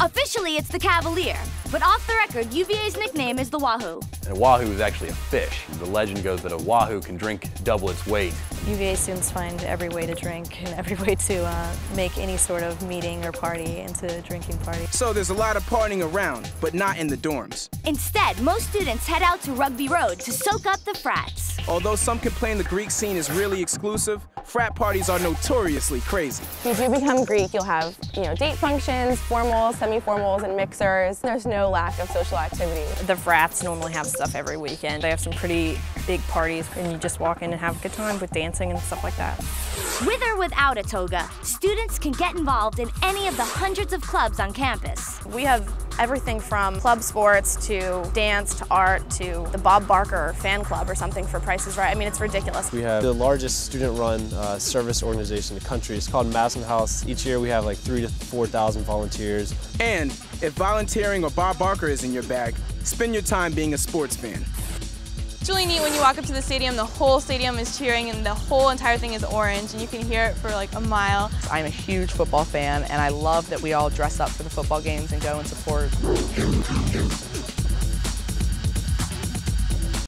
Officially, it's the Cavalier, but off the record, UVA's nickname is the Wahoo. And a Wahoo is actually a fish. The legend goes that a Wahoo can drink double its weight. UVA students find every way to drink and every way to make any sort of meeting or party into a drinking party. So there's a lot of partying around, but not in the dorms. Instead, most students head out to Rugby Road to soak up the frats. Although some complain the Greek scene is really exclusive, frat parties are notoriously crazy. If you become Greek, you'll have, date functions, formals, semi-formals, and mixers. There's no lack of social activity. The frats normally have stuff every weekend. They have some pretty big parties, and you just walk in and have a good time with dancing and stuff like that. With or without a toga, students can get involved in any of the hundreds of clubs on campus. We have everything from club sports to dance to art to the Bob Barker fan club or something for Price is Right. I mean, it's ridiculous. We have the largest student-run service organization in the country. It's called Madison House. Each year we have like 3,000 to 4,000 volunteers. And if volunteering or Bob Barker is in your bag, spend your time being a sports fan. It's really neat when you walk up to the stadium, the whole stadium is cheering and the whole entire thing is orange and you can hear it for like a mile. I'm a huge football fan and I love that we all dress up for the football games and go and support.